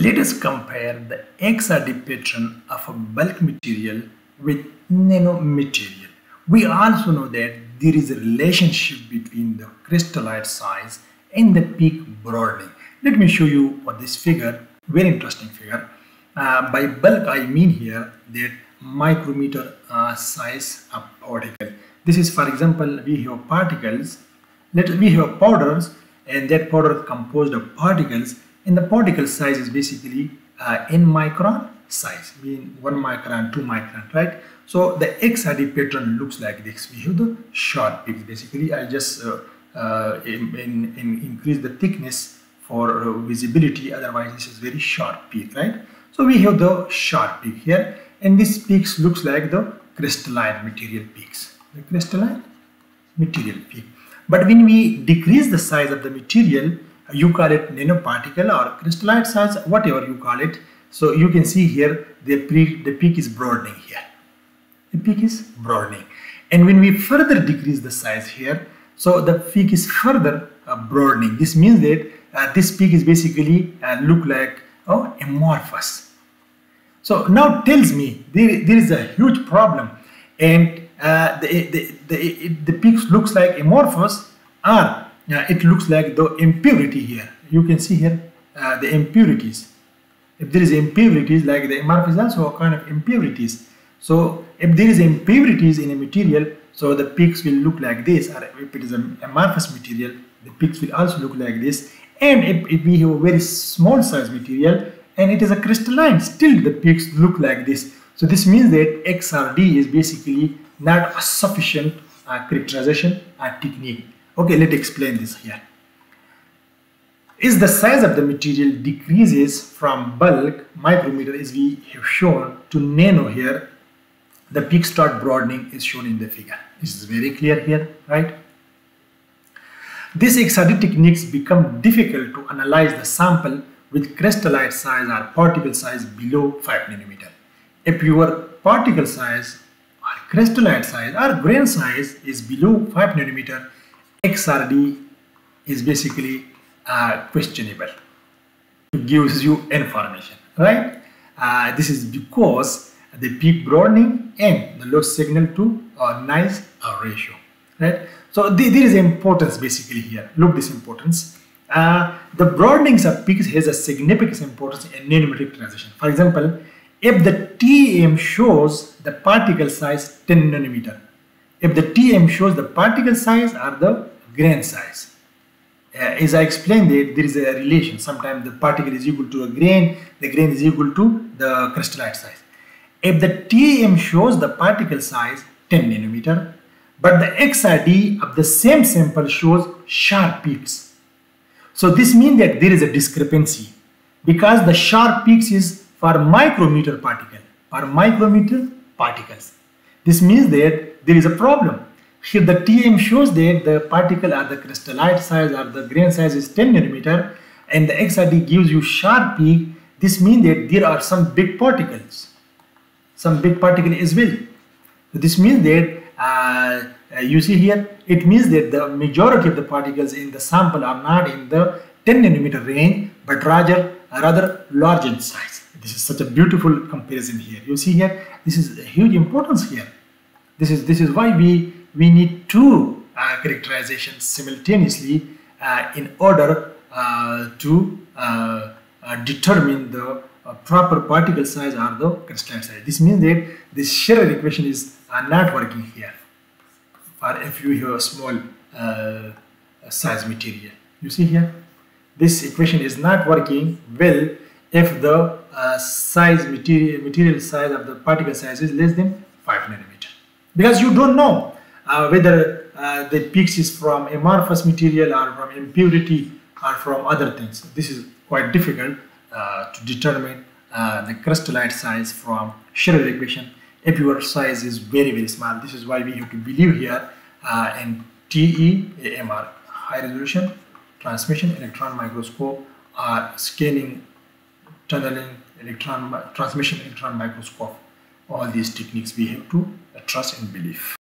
Let us compare the XRD pattern of a bulk material with nanomaterial. We also know that there is a relationship between the crystallite size and the peak broadening. Let me show you this figure, very interesting figure. By bulk I mean here that micrometer size of particle. This is, for example, we have particles, we have powders, and that powder is composed of particles, and the particle size is basically n micron size, mean 1 micron, 2 micron, right? So the XRD pattern looks like this. We have the sharp peaks. Basically I just increase the thickness for visibility, otherwise this is very sharp peak, right? So we have the sharp peak here, and this peaks looks like the crystalline material peaks, the crystalline material peak. But when we decrease the size of the material, you call it nanoparticle or crystallite size, whatever you call it. So you can see here the peak is broadening here. The peak is broadening. And when we further decrease the size here, so the peak is further broadening. This means that this peak is basically look like amorphous. So now tells me there is a huge problem, and the peaks looks like amorphous, or it looks like the impurity here. You can see here the impurities. If there is impurities, like the amorphous is also a kind of impurities. So if there is impurities in a material, so the peaks will look like this, or if it is an amorphous material, the peaks will also look like this. And if we have a very small size material and it is a crystalline, still the peaks look like this. So this means that XRD is basically not a sufficient characterization technique. Okay, let's explain this here. Is the size of the material decreases from bulk, micrometer as we have shown, to nano here, the peak start broadening is shown in the figure. This is very clear here, right? These XRD techniques become difficult to analyze the sample with crystallite size or particle size below 5 nanometer. If your particle size or crystallite size or grain size is below 5 nanometer, XRD is basically questionable. It gives you information, right? This is because the peak broadening and the loss signal to noise ratio, right? So there is importance basically here. Look this importance. The broadenings of peaks has a significant importance in nanometric transition. For example, if the TEM shows the particle size 10 nanometer, if the TEM shows the particle size or the grain size, as I explained it, there is a relation. Sometimes the particle is equal to a grain, the grain is equal to the crystallite size. If the TEM shows the particle size 10 nanometer, but the XRD of the same sample shows sharp peaks. So this means that there is a discrepancy, because the sharp peaks is for micrometer particle, for micrometer particles. This means that there is a problem. Here the TEM shows that the particle or the crystallite size or the grain size is 10 nanometer, and the XRD gives you sharp peak. This means that there are some big particles, some big particle as well. So this means that you see here, it means that the majority of the particles in the sample are not in the 10 nanometer range, but rather large in size. This is such a beautiful comparison here. You see here, this is a huge importance here. This is why we need two characterizations simultaneously in order to determine the proper particle size or the crystalline size. This means that this Scherrer equation is not working here, or if you have a small size material. You see here, this equation is not working well if the material size of the particle size is less than 5 nanometer, because you don't know whether the peaks is from amorphous material or from impurity or from other things. This is quite difficult to determine the crystallite size from Scherrer equation if your size is very, very small. This is why we have to believe here in TEMR, high resolution transmission electron microscope, or scanning tunneling electron transmission electron microscope. All these techniques we have to trust and believe.